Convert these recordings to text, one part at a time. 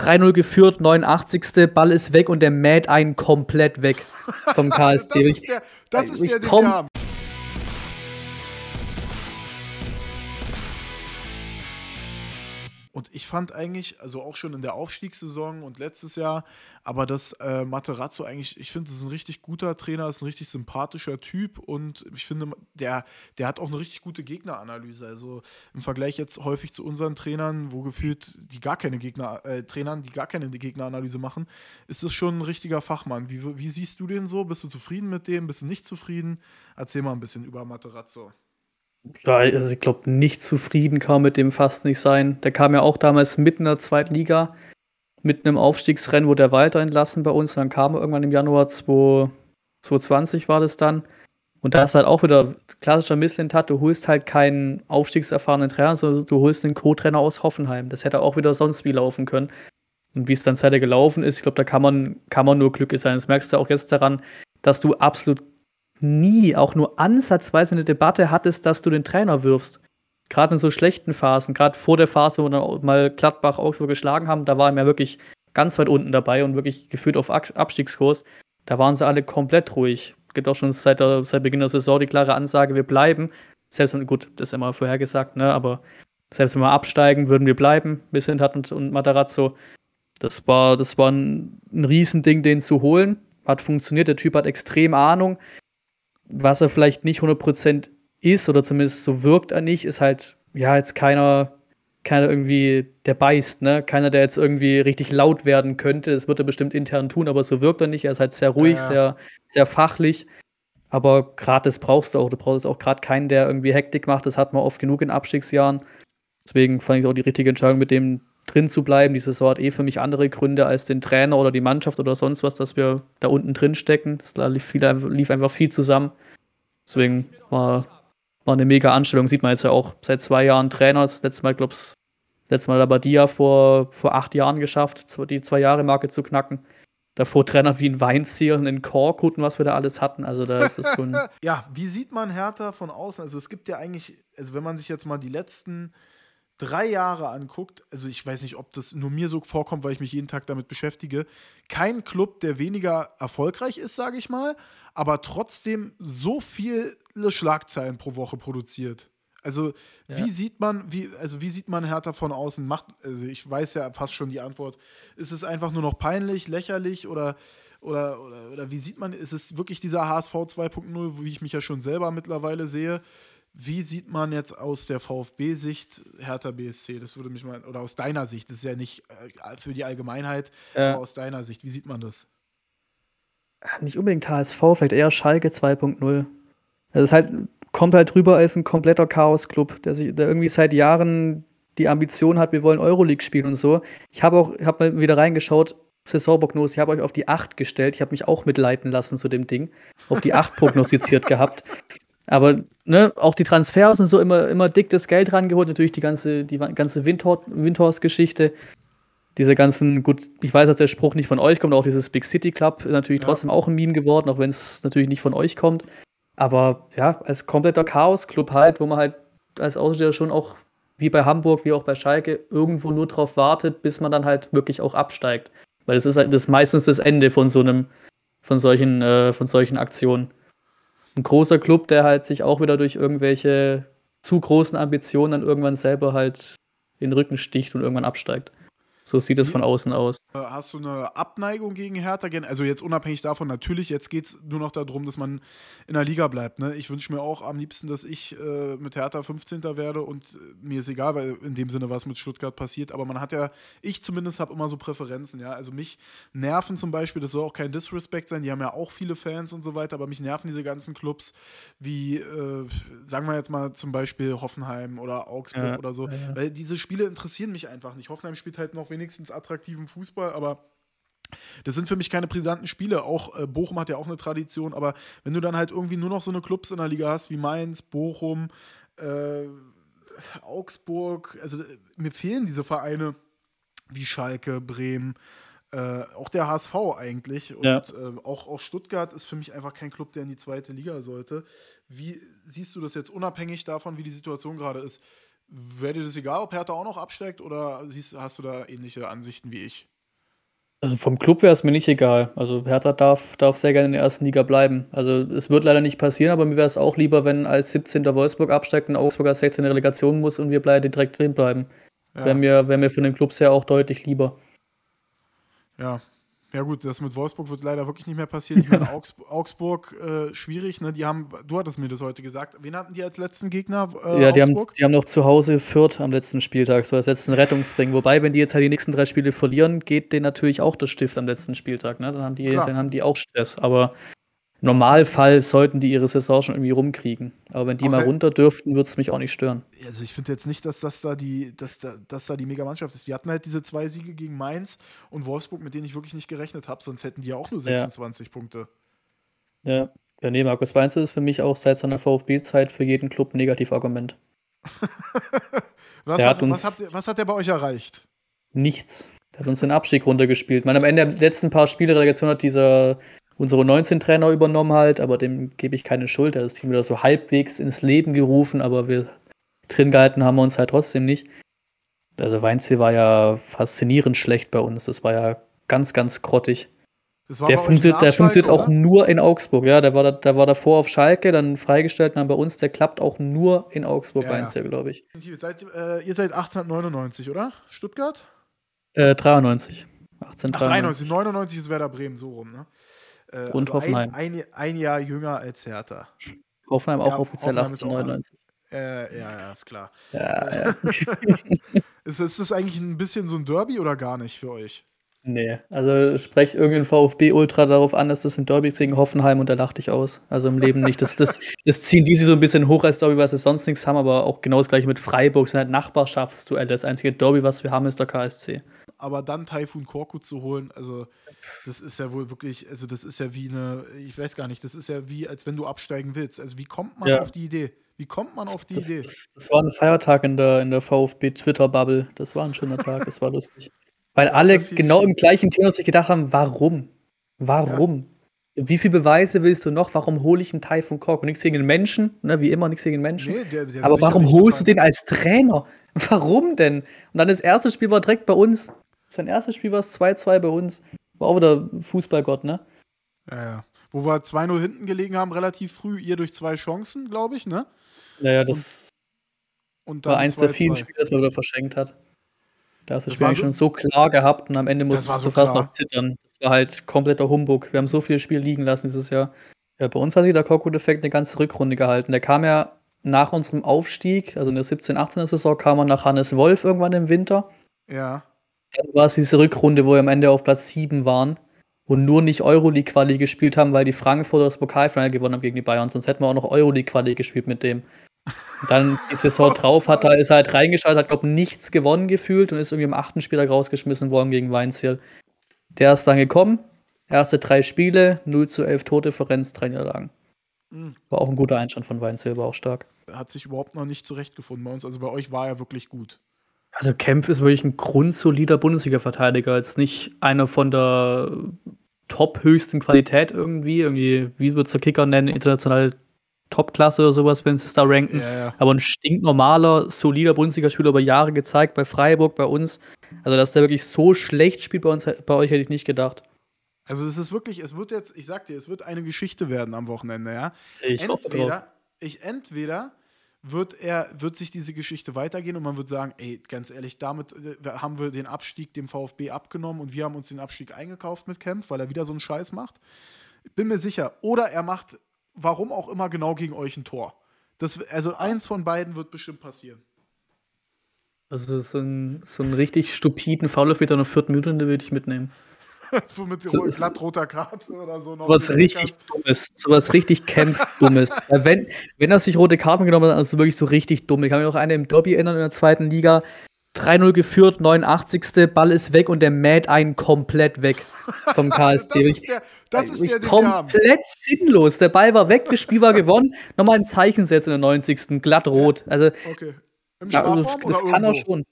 3-0 geführt, 89. Ball ist weg und der mäht einen komplett weg vom KSC. das ist der, den wir haben. Und ich fand eigentlich, also auch schon in der Aufstiegssaison und letztes Jahr, aber dass Matarazzo eigentlich, ich finde, das ist ein richtig guter Trainer, ist ein richtig sympathischer Typ und ich finde, der hat auch eine richtig gute Gegneranalyse. Also im Vergleich jetzt häufig zu unseren Trainern, wo gefühlt die gar keine Gegneranalyse machen, ist das schon ein richtiger Fachmann. Wie siehst du den so? Bist du zufrieden mit dem? Bist du nicht zufrieden? Erzähl mal ein bisschen über Matarazzo. Ja, also ich glaube, nicht zufrieden kann man mit dem fast nicht sein. Der kam ja auch damals mitten in der zweiten Liga, mit einem Aufstiegsrennen wurde er weiter entlassen bei uns. Dann kam er irgendwann im Januar 2020 war das dann. Und da ist halt auch wieder klassischer Misslintat, du holst halt keinen aufstiegserfahrenen Trainer, sondern du holst einen Co-Trainer aus Hoffenheim. Das hätte auch wieder sonst wie laufen können. Und wie es dann seither gelaufen ist, ich glaube, da kann man nur glücklich sein. Das merkst du auch jetzt daran, dass du absolut nie auch nur ansatzweise eine Debatte hattest, dass du den Trainer wirfst. Gerade in so schlechten Phasen, gerade vor der Phase, wo wir dann mal Gladbach, Augsburg geschlagen haben, da waren wir wirklich ganz weit unten dabei und wirklich gefühlt auf Abstiegskurs. Da waren sie alle komplett ruhig. Es gibt auch schon seit Beginn der Saison die klare Ansage, wir bleiben. Selbst wenn, gut, das ist ja mal vorhergesagt, ne, aber selbst wenn wir absteigen, würden wir bleiben. Misslintat und Matarazzo. Das war ein Riesending, den zu holen. Hat funktioniert, der Typ hat extrem Ahnung. Was er vielleicht nicht 100% ist, oder zumindest so wirkt er nicht, ist halt, ja, jetzt keiner irgendwie, der beißt, ne? Keiner, der jetzt irgendwie richtig laut werden könnte. Das wird er bestimmt intern tun, aber so wirkt er nicht. Er ist halt sehr ruhig, sehr, sehr fachlich. Aber gerade das brauchst du auch. Du brauchst auch gerade keinen, der irgendwie Hektik macht. Das hat man oft genug in Abstiegsjahren. Deswegen fand ich auch die richtige Entscheidung, mit dem drin zu bleiben. Die Saison hat für mich andere Gründe als den Trainer oder die Mannschaft oder sonst was, dass wir da unten drin stecken. Es lief einfach viel zusammen. Deswegen war eine mega Anstellung. Sieht man jetzt ja auch seit 2 Jahren Trainer. Das letzte Mal, glaube ich, Labadia vor 8 Jahren geschafft, die 2-Jahre-Marke zu knacken. Davor Trainer wie ein Weinzierl, einen Korkut und was wir da alles hatten. Also da ist es schon. Ja, wie sieht man Hertha von außen? Also es gibt ja eigentlich, also wenn man sich jetzt mal die letzten 3 Jahre anguckt, also ich weiß nicht, ob das nur mir so vorkommt, weil ich mich jeden Tag damit beschäftige, kein Club, der weniger erfolgreich ist, sage ich mal, aber trotzdem so viele Schlagzeilen pro Woche produziert. Also ja. Wie sieht man Hertha von außen? Also ich weiß ja fast schon die Antwort. Ist es einfach nur noch peinlich, lächerlich oder wie sieht man, ist es wirklich dieser HSV 2.0, wie ich mich ja schon selber mittlerweile sehe? Wie sieht man jetzt aus der VfB-Sicht Hertha BSC? Das würde mich mal, oder aus deiner Sicht, das ist ja nicht für die Allgemeinheit, aber aus deiner Sicht, wie sieht man das? Nicht unbedingt HSV, vielleicht eher Schalke 2.0. Das ist halt, kommt halt rüber als ein kompletter Chaos-Club, der irgendwie seit Jahren die Ambition hat, wir wollen Euroleague spielen und so. Ich hab mal wieder reingeschaut, Saisonprognose, ich habe euch auf die 8 gestellt, ich habe mich auch mitleiten lassen zu dem Ding, auf die 8 prognostiziert gehabt. Aber ne, auch die Transfers sind so immer dick das Geld rangeholt. Natürlich die ganze Windhorst-Geschichte. Diese ganzen, gut, ich weiß, dass der Spruch nicht von euch kommt, auch dieses Big City Club ist natürlich trotzdem auch ein Meme geworden, auch wenn es natürlich nicht von euch kommt. Aber ja, als kompletter Chaos-Club halt, wo man halt als Aussteher schon auch, wie bei Hamburg, wie auch bei Schalke, irgendwo nur drauf wartet, bis man dann halt wirklich auch absteigt. Weil das ist halt das meistens das Ende von solchen Aktionen. Ein großer Club, der halt sich auch wieder durch irgendwelche zu großen Ambitionen dann irgendwann selber halt in den Rücken sticht und irgendwann absteigt. So sieht es von außen aus. Hast du eine Abneigung gegen Hertha? Also jetzt unabhängig davon, natürlich, jetzt geht es nur noch darum, dass man in der Liga bleibt. Ne? Ich wünsche mir auch am liebsten, dass ich mit Hertha 15. werde und mir ist egal, weil in dem Sinne was mit Stuttgart passiert. Aber man hat ja, ich zumindest habe immer so Präferenzen. Ja? Also mich nerven zum Beispiel, das soll auch kein Disrespect sein, die haben ja auch viele Fans und so weiter, aber mich nerven diese ganzen Clubs wie, sagen wir jetzt mal zum Beispiel Hoffenheim oder Augsburg oder so. Ja. Weil diese Spiele interessieren mich einfach nicht. Hoffenheim spielt halt noch wenigstens attraktiven Fußball, aber das sind für mich keine brisanten Spiele. Auch Bochum hat ja auch eine Tradition, aber wenn du dann halt irgendwie nur noch so eine Clubs in der Liga hast wie Mainz, Bochum, Augsburg, also mir fehlen diese Vereine wie Schalke, Bremen, auch der HSV eigentlich und auch Stuttgart ist für mich einfach kein Club, der in die zweite Liga sollte. Wie siehst du das jetzt unabhängig davon, wie die Situation gerade ist? Wäre dir das egal, ob Hertha auch noch absteigt, oder hast du da ähnliche Ansichten wie ich? Also vom Club wäre es mir nicht egal. Also Hertha darf sehr gerne in der ersten Liga bleiben. Also es wird leider nicht passieren, aber mir wäre es auch lieber, wenn als 17. Wolfsburg absteigt und Augsburg als 16. Relegation muss und wir beide direkt drin bleiben. Ja. Wäre mir von den Clubs her auch deutlich lieber. Ja. Ja gut, das mit Wolfsburg wird leider wirklich nicht mehr passieren. Ich meine, Augsburg schwierig, ne? Die haben, du hattest mir das heute gesagt. Wen hatten die als letzten Gegner? Ja, die haben noch zu Hause Fürth am letzten Spieltag, so als letzten Rettungsring. Wobei, wenn die jetzt halt die nächsten 3 Spiele verlieren, geht denen natürlich auch das Stift am letzten Spieltag, ne? Dann haben die auch Stress. Aber im Normalfall sollten die ihre Saison schon irgendwie rumkriegen. Aber wenn die mal runter dürften, würde es mich auch nicht stören. Also ich finde jetzt nicht, dass das da die Mega-Mannschaft ist. Die hatten halt diese 2 Siege gegen Mainz und Wolfsburg, mit denen ich wirklich nicht gerechnet habe, sonst hätten die ja auch nur 26 Punkte. Ja, nee, Markus Weinzierl ist für mich auch seit seiner VfB-Zeit für jeden Club ein Negativargument. Was hat der bei euch erreicht? Nichts. Der hat uns den Abstieg runtergespielt. Ich meine, am Ende der letzten paar Spiele Relegation hat unsere 19-Trainer übernommen halt, aber dem gebe ich keine Schuld. Er hat das Team wieder so halbwegs ins Leben gerufen, aber wir drin gehalten haben wir uns halt trotzdem nicht. Also Weinzierl war ja faszinierend schlecht bei uns. Das war ja ganz, ganz grottig. Der funktioniert auch nur in Augsburg. Ja, der war davor auf Schalke, dann freigestellt, dann bei uns. Der klappt auch nur in Augsburg, Weinzierl, glaube ich. Ihr seid 1899, oder? Stuttgart? 93. 1893. 99 ist Werder Bremen, so rum, ne? Und also Hoffenheim. Ein Jahr jünger als Hertha. Hoffenheim auch offiziell 1899. Ja, ist klar. Ja. Ist das eigentlich ein bisschen so ein Derby oder gar nicht für euch? Nee, also sprecht irgendein VfB-Ultra darauf an, dass das ein Derby ist gegen Hoffenheim und da lachte ich aus. Also im Leben nicht. Das ziehen die sich so ein bisschen hoch als Derby, weil sie sonst nichts haben, aber auch genau das gleiche mit Freiburg. Das sind halt Nachbarschaftsduelle. Das einzige Derby, was wir haben, ist der KSC. Aber dann Tayfun Korkut zu holen, also das ist ja wohl wirklich, also das ist ja wie eine, ich weiß gar nicht, das ist ja wie, als wenn du absteigen willst. Also wie kommt man auf die Idee? Wie kommt man auf die Idee? Das war ein Feiertag in der VfB-Twitter-Bubble. Das war ein schöner Tag, das war lustig. Weil alle genau im gleichen Thema sich gedacht haben, warum? Warum? Ja. Wie viele Beweise willst du noch? Warum hole ich einen Tayfun Korkut? Nichts gegen den Menschen, ne? Wie immer, nichts gegen den Menschen. Nee, der aber warum holst du den als Trainer? Warum denn? Und dann das erste Spiel war direkt bei uns. Sein erstes Spiel war es 2-2 bei uns. War auch wieder Fußballgott, ne? Ja. Wo wir 2-0 hinten gelegen haben, relativ früh. Ihr durch 2 Chancen, glaube ich, ne? Naja, das und dann war eins der vielen Spiele, das man wieder verschenkt hat. Da hast du das Spiel schon so klar gehabt und am Ende musstest du fast noch zittern. Das war halt kompletter Humbug. Wir haben so viele Spiele liegen lassen dieses Jahr. Ja, bei uns hat sich der Korkut-Effekt eine ganze Rückrunde gehalten. Der kam ja nach unserem Aufstieg, also in der 17-18er-Saison, kam er nach Hannes Wolf irgendwann im Winter. Ja. Dann war es diese Rückrunde, wo wir am Ende auf Platz 7 waren und nur nicht Euroleague-Quali gespielt haben, weil die Frankfurter das Pokalfinale gewonnen haben gegen die Bayern. Sonst hätten wir auch noch Euroleague-Quali gespielt mit dem. Und dann die Saison drauf ist er halt reingeschaltet, hat, glaube ich, nichts gewonnen gefühlt und ist irgendwie im 8. Spieltag rausgeschmissen worden gegen Weinzierl. Der ist dann gekommen, erste 3 Spiele, 0-11 Tordifferenz, 3 Niederlagen. War auch ein guter Einstand von Weinzierl, war auch stark. Hat sich überhaupt noch nicht zurechtgefunden bei uns, also bei euch war er wirklich gut. Also Kempf ist wirklich ein grundsolider Bundesliga-Verteidiger, jetzt nicht einer von der top-höchsten Qualität irgendwie, wie wird es der Kicker nennen, internationale Top-Klasse oder sowas, wenn sie es da ranken, aber ein stinknormaler, solider Bundesliga-Spieler über Jahre gezeigt, bei Freiburg, bei uns, also dass der wirklich so schlecht spielt bei uns, bei euch hätte ich nicht gedacht. Also es ist wirklich, es wird jetzt, ich sag dir, es wird eine Geschichte werden am Wochenende, ja. Ich hoffe drauf. Entweder wird sich diese Geschichte weitergehen und man wird sagen, ey, ganz ehrlich, damit haben wir den Abstieg dem VfB abgenommen und wir haben uns den Abstieg eingekauft mit Kempf, weil er wieder so einen Scheiß macht. Ich bin mir sicher. Oder er macht, warum auch immer, genau gegen euch ein Tor. Also eins von beiden wird bestimmt passieren. Also so einen richtig stupiden Foul-Elfmeter wieder in der 4. Minute, den würde ich mitnehmen. So mit glattroter Karte oder so. So was richtig Kempf-Dummes. Wenn er sich rote Karten genommen hat, also wirklich so richtig dumm. Ich kann mich noch einen im Derby erinnern in der 2. Liga. 3-0 geführt, 89. Ball ist weg und der mäht einen komplett weg vom KSC. das ist der komplett sinnlos. Der Ball war weg, das Spiel war gewonnen. Nochmal ein Zeichen setzen in der 90. Glatt rot. Also, okay. Das kann er schon.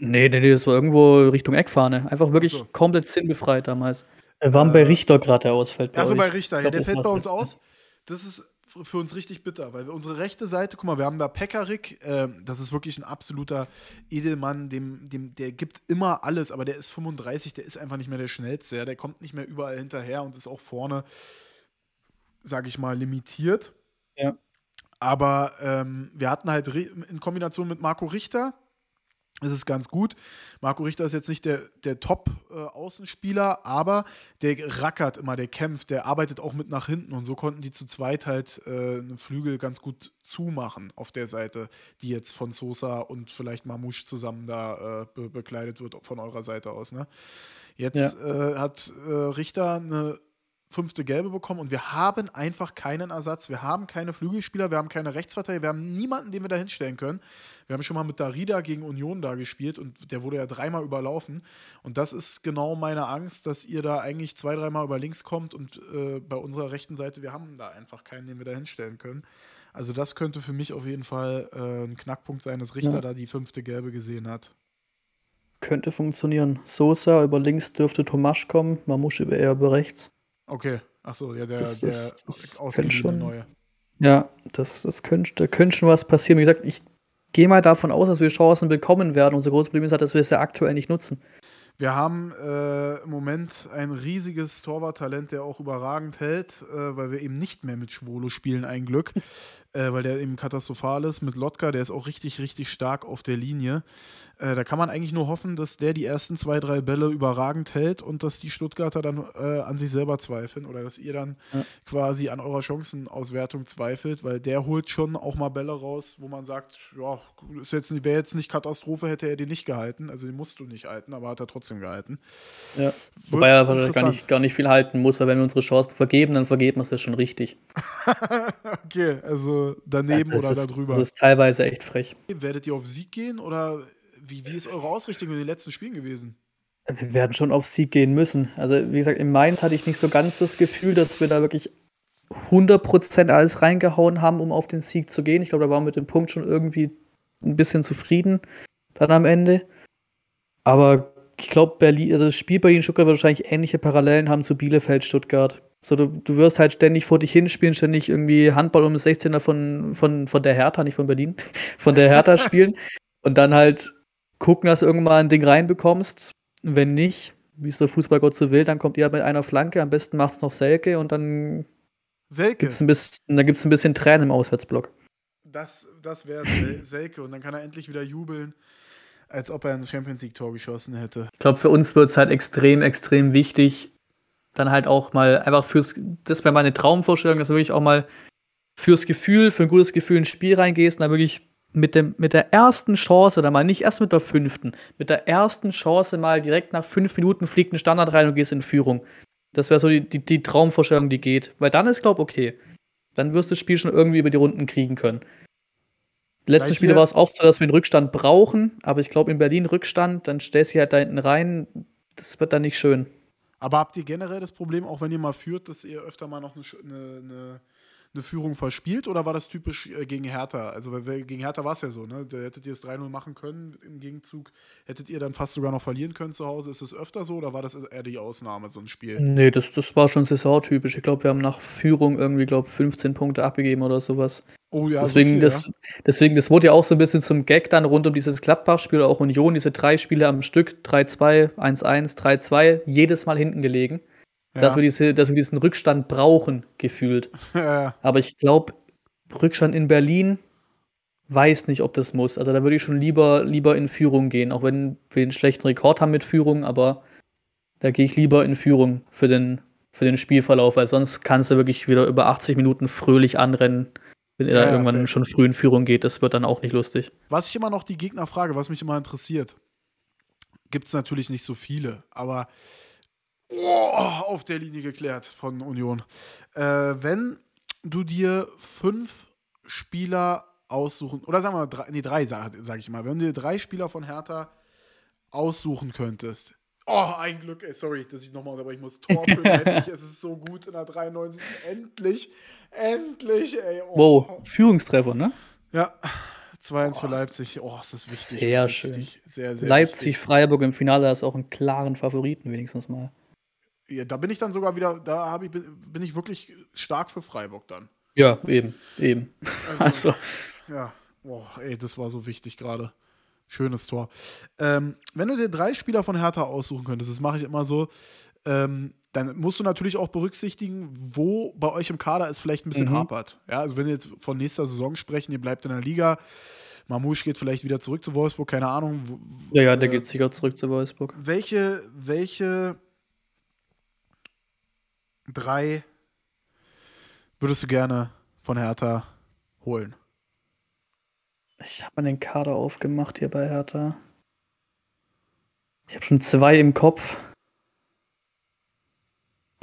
Nee, das war irgendwo Richtung Eckfahne. Einfach wirklich komplett sinnbefreit damals. Wir waren bei Richter gerade, der ausfällt. Bei Richter, der fällt bei uns aus. Das ist für uns richtig bitter, weil wir unsere rechte Seite, guck mal, wir haben da Pekarik, das ist wirklich ein absoluter Edelmann, der gibt immer alles, aber der ist 35, der ist einfach nicht mehr der Schnellste, ja? Der kommt nicht mehr überall hinterher und ist auch vorne, sage ich mal, limitiert. Ja. Aber wir hatten halt in Kombination mit Marco Richter, das ist ganz gut. Marco Richter ist jetzt nicht der Top-Außenspieler, aber der rackert immer, der kämpft, der arbeitet auch mit nach hinten. Und so konnten die zu zweit halt einen Flügel ganz gut zumachen auf der Seite, die jetzt von Sosa und vielleicht Mamouche zusammen da bekleidet wird von eurer Seite aus. Ne? Jetzt ja. Hat Richter eine 5. Gelbe bekommen und wir haben einfach keinen Ersatz. Wir haben keine Flügelspieler, wir haben keine Rechtsverteidiger, wir haben niemanden, den wir da hinstellen können. Wir haben schon mal mit Darida gegen Union da gespielt und der wurde ja dreimal überlaufen. Und das ist genau meine Angst, dass ihr da eigentlich 2-3 Mal über links kommt und bei unserer rechten Seite, wir haben da einfach keinen, den wir da hinstellen können. Also das könnte für mich auf jeden Fall ein Knackpunkt sein, dass Richter da die 5. Gelbe gesehen hat. Könnte funktionieren. Sosa über links dürfte Tomasch kommen, Mamouche eher über rechts. Okay, achso, ja, das könnte schon, neue. Ja, da könnte schon was passieren. Wie gesagt, ich gehe mal davon aus, dass wir Chancen bekommen werden. Unser großes Problem ist halt, dass wir es ja aktuell nicht nutzen. Wir haben im Moment ein riesiges Torwarttalent, der auch überragend hält, weil wir eben nicht mehr mit Schwolo spielen, ein Glück, weil der eben katastrophal ist. Mit Lottka, der ist auch richtig, richtig stark auf der Linie. Da kann man eigentlich nur hoffen, dass der die ersten 2-3 Bälle überragend hält und dass die Stuttgarter dann an sich selber zweifeln oder dass ihr dann quasi an eurer Chancenauswertung zweifelt, weil der holt schon auch mal Bälle raus, wo man sagt, ja, wäre jetzt nicht Katastrophe, hätte er den nicht gehalten. Also den musst du nicht halten, aber hat er trotzdem gehalten. Ja. Wobei er wahrscheinlich gar nicht viel halten muss, weil wenn wir unsere Chancen vergeben, dann vergeben wir es ja schon richtig. Okay, also daneben also oder darüber. Das ist teilweise echt frech. Werdet ihr auf Sieg gehen oder wie ist eure Ausrichtung in den letzten Spielen gewesen? Wir werden schon auf Sieg gehen müssen. Also wie gesagt, in Mainz hatte ich nicht so ganz das Gefühl, dass wir da wirklich 100% alles reingehauen haben, um auf den Sieg zu gehen. Ich glaube, da waren wir mit dem Punkt schon irgendwie ein bisschen zufrieden dann am Ende. Aber ich glaube, das Spiel Berlin-Stuttgart wird wahrscheinlich ähnliche Parallelen haben zu Bielefeld-Stuttgart. So, du wirst halt ständig vor dich hinspielen, ständig irgendwie Handball um den 16er von der Hertha, nicht von Berlin, von der Hertha spielen und dann halt gucken, dass du irgendwann mal ein Ding reinbekommst. Wenn nicht, wie es der Fußballgott so will, dann kommt ihr halt mit einer Flanke, am besten macht es noch Selke und dann gibt es ein bisschen Tränen im Auswärtsblock. Das wäre Selke und dann kann er endlich wieder jubeln, als ob er ein Champions-League-Tor geschossen hätte. Ich glaube, für uns wird es halt extrem, extrem wichtig, dann halt auch mal einfach das wäre meine Traumvorstellung, dass du wirklich auch mal für ein gutes Gefühl ins Spiel reingehst und dann wirklich mit der ersten Chance, dann mal nicht erst mit der 5., mit der ersten Chance mal direkt nach 5 Minuten fliegt ein Standard rein und gehst in Führung. Das wäre so die Traumvorstellung, die geht. Weil dann ist, glaube ich, okay. Dann wirst du das Spiel schon irgendwie über die Runden kriegen können. Die letzten Spiele war es oft so, dass wir einen Rückstand brauchen, aber ich glaube, in Berlin Rückstand, dann stellst du dich halt da hinten rein, das wird dann nicht schön. Aber habt ihr generell das Problem, auch wenn ihr mal führt, dass ihr öfter mal noch eine Führung verspielt oder war das typisch gegen Hertha? Also gegen Hertha war es ja so, ne? Da hättet ihr es 3-0 machen können, im Gegenzug hättet ihr dann fast sogar noch verlieren können zu Hause. Ist es öfter so oder war das eher die Ausnahme, so ein Spiel? Nee, das war schon saisontypisch. Ich glaube, wir haben nach Führung irgendwie 15 Punkte abgegeben oder sowas. Oh ja, deswegen, das wurde ja auch so ein bisschen zum Gag dann rund um dieses Gladbach-Spiel oder auch Union, diese 3 Spiele am Stück, 3-2, 1-1, 3-2, jedes Mal hinten gelegen. Ja. Dass wir diesen Rückstand brauchen, gefühlt. Ja. Aber ich glaube, Rückstand in Berlin, weiß nicht, ob das muss. Also da würde ich schon lieber in Führung gehen, auch wenn wir einen schlechten Rekord haben mit Führung, aber da gehe ich lieber in Führung für den Spielverlauf, weil sonst kannst du wirklich wieder über 80 Minuten fröhlich anrennen, wenn ihr da irgendwann schon früh in Führung geht. Das wird dann auch nicht lustig. Was ich immer noch die Gegner frage, was mich immer interessiert, gibt es natürlich nicht so viele, aber auf der Linie geklärt von Union. Wenn du dir 5 Spieler aussuchen, oder sagen wir mal, 3, sag ich mal, wenn du dir 3 Spieler von Hertha aussuchen könntest. Oh, ein Glück, ey, sorry, dass ich nochmal, aber ich muss Tor für Leipzig, es ist so gut in der 93. Endlich, ey. Oh. Wow, Führungstreffer, ne? Ja, 2-1 für Leipzig. Oh, ist das wichtig. Sehr wichtig. Schön. Sehr, sehr Leipzig, wichtig. Freiburg im Finale ist auch einen klaren Favoriten wenigstens mal. Ja, da bin ich dann sogar wieder, bin ich wirklich stark für Freiburg dann. Ja, eben. Also. Ja, boah, ey, das war so wichtig gerade. Schönes Tor. Wenn du dir 3 Spieler von Hertha aussuchen könntest, das mache ich immer so, dann musst du natürlich auch berücksichtigen, wo bei euch im Kader es vielleicht ein bisschen hapert. Ja, also wenn wir jetzt von nächster Saison sprechen, ihr bleibt in der Liga, Mamouche geht vielleicht wieder zurück zu Wolfsburg, keine Ahnung. Ja, der geht sicher zurück zu Wolfsburg. Welche 3 würdest du gerne von Hertha holen? Ich habe mal den Kader aufgemacht hier bei Hertha. Ich habe schon 2 im Kopf.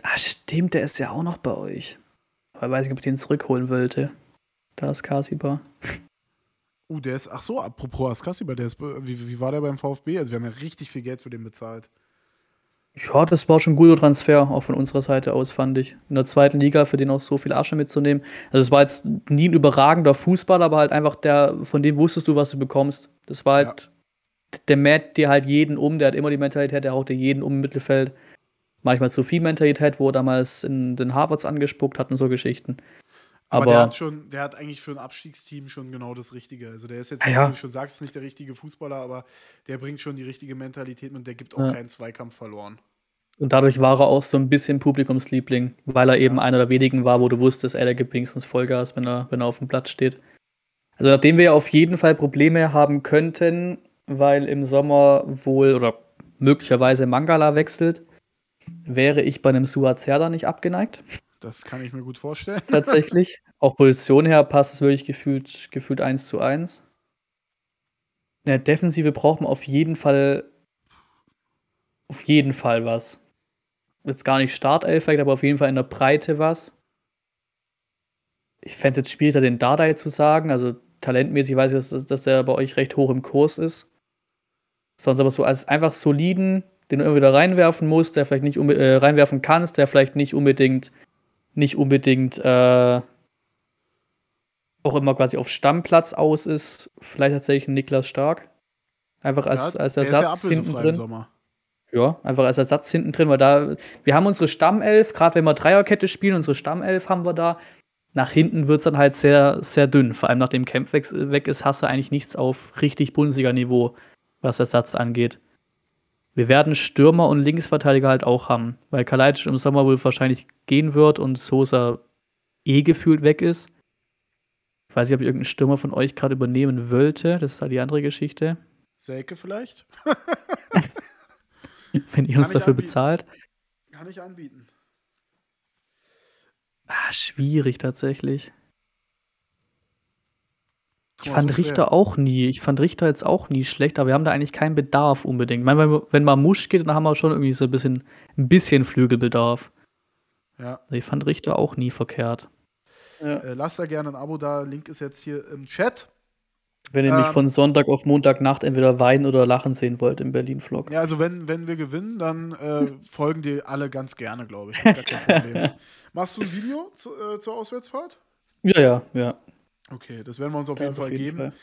Ah, stimmt, der ist ja auch noch bei euch. Aber ich weiß nicht, ob ich den zurückholen wollte. Da ist Askasiba. Der ist, ach so, apropos Askasiba, der ist, wie war der beim VfB? Also wir haben ja richtig viel Geld für den bezahlt. Ja, das war schon ein guter Transfer, auch von unserer Seite aus, fand ich. In der zweiten Liga für den auch so viel Asche mitzunehmen. Also es war jetzt nie ein überragender Fußball, aber halt einfach der, von dem wusstest du, was du bekommst. Das war halt, der mäht dir halt jeden um, der hat immer die Mentalität, der haut dir jeden um im Mittelfeld. Manchmal zu viel Mentalität, wo er damals in den Havertz angespuckt hat und so Geschichten. Aber der hat eigentlich für ein Abstiegsteam schon genau das Richtige. Also der ist jetzt, wie du schon sagst, nicht der richtige Fußballer, aber der bringt schon die richtige Mentalität und der gibt auch keinen Zweikampf verloren. Und dadurch war er auch so ein bisschen Publikumsliebling, weil er eben einer der wenigen war, wo du wusstest, der gibt wenigstens Vollgas, wenn er auf dem Platz steht. Also nachdem wir ja auf jeden Fall Probleme haben könnten, weil im Sommer wohl oder möglicherweise Mangala wechselt, wäre ich bei einem Suat Serdar nicht abgeneigt. Das kann ich mir gut vorstellen. Tatsächlich. Auch Position her passt es wirklich gefühlt 1:1. In der Defensive braucht man auf jeden Fall was. Jetzt gar nicht Startelf, aber auf jeden Fall in der Breite was. Ich fände es jetzt schwierig, da den Dardai zu sagen. Also talentmäßig weiß ich, dass der bei euch recht hoch im Kurs ist. Sonst aber so als einfach soliden, den du immer wieder reinwerfen musst, der vielleicht nicht reinwerfen kannst, der vielleicht nicht unbedingt auch immer quasi auf Stammplatz aus ist. Vielleicht tatsächlich ein Niklas Stark. Einfach als Ersatz hinten drin. Ja, einfach als Ersatz hinten drin, weil wir haben unsere Stammelf, gerade wenn wir Dreierkette spielen, unsere Stammelf haben wir da. Nach hinten wird es dann halt sehr, sehr dünn. Vor allem nachdem Kempf weg ist, hast du eigentlich nichts auf richtig Bundesliga-Niveau, was Ersatz angeht. Wir werden Stürmer und Linksverteidiger halt auch haben, weil Kalajdzic im Sommer wohl wahrscheinlich gehen wird und Sosa gefühlt weg ist. Ich weiß nicht, ob ich irgendeinen Stürmer von euch gerade übernehmen wollte. Das ist halt die andere Geschichte. Selke vielleicht? Wenn ihr uns dafür bezahlt. Kann ich anbieten. Ah, schwierig tatsächlich. Ich fand Richter jetzt auch nie schlecht, aber wir haben da eigentlich keinen Bedarf unbedingt. Ich meine, wenn Mamouche geht, dann haben wir schon irgendwie so ein bisschen Flügelbedarf. Ja. Also ich fand Richter auch nie verkehrt. Ja. Lasst da gerne ein Abo da, Link ist jetzt hier im Chat. Wenn ihr mich von Sonntag auf Montagnacht entweder weinen oder lachen sehen wollt im Berlin-Vlog. Ja, also wenn wir gewinnen, dann folgen die alle ganz gerne, glaube ich. Das ist gar kein Problem. Machst du ein Video zur Auswärtsfahrt? Ja. Okay, das werden wir uns auf jeden Fall geben.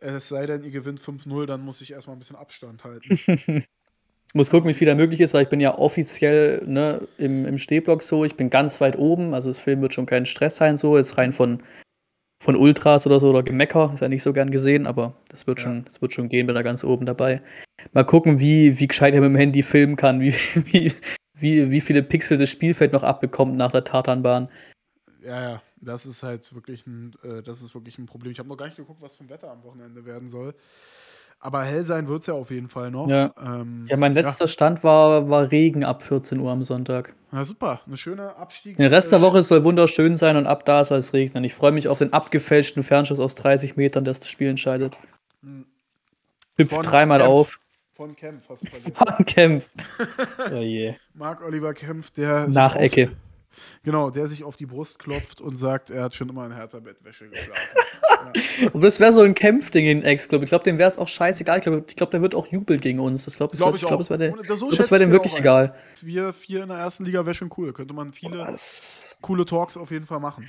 Es sei denn, ihr gewinnt 5-0, dann muss ich erstmal ein bisschen Abstand halten. Muss gucken, wie viel da möglich ist, weil ich bin ja offiziell im Stehblock so, ich bin ganz weit oben, also das Film wird schon kein Stress sein, so jetzt rein von Ultras oder so oder Gemecker, ist ja nicht so gern gesehen, aber das wird schon gehen, bin da ganz oben dabei. Mal gucken, wie gescheit er mit dem Handy filmen kann, wie viele Pixel das Spielfeld noch abbekommt nach der Tartanbahn. Ja, das ist halt wirklich ein Problem. Ich habe noch gar nicht geguckt, was vom Wetter am Wochenende werden soll. Aber hell sein wird es ja auf jeden Fall noch. Ja, mein letzter Stand war Regen ab 14 Uhr am Sonntag. Na super, eine schöne Abstieg. Der Rest der Woche soll wunderschön sein und ab da soll es regnen. Ich freue mich auf den abgefälschten Fernschuss aus 30 Metern, der das Spiel entscheidet. Hüpft dreimal auf. Von Kempf hast du vergessen. Von Kempf. Oh je. Marc-Oliver Kempf, der... Nach Ecke. Genau, der sich auf die Brust klopft und sagt, er hat schon immer in Hertha Bettwäsche geschlafen. Ja. Und das wäre so ein Kämpfding in Ex-Club. Ich glaube, dem wäre es auch scheißegal. Ich glaube, der wird auch jubeln gegen uns. Das glaube ich auch. Das wäre dem wirklich egal. Wir 4 in der ersten Liga wäre schon cool. Könnte man viele coole Talks auf jeden Fall machen.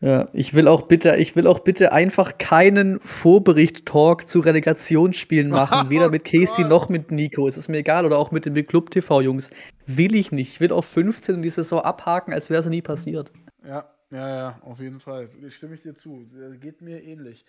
Ja, ich will auch bitte einfach keinen Vorbericht-Talk zu Relegationsspielen machen. Weder mit Casey noch mit Nico. Es ist mir egal. Oder auch mit den Club-TV-Jungs. Will ich nicht. Ich will auf 15 in die Saison abhaken, als wäre es nie passiert. Ja, ja, auf jeden Fall. Stimme ich dir zu. Geht mir ähnlich.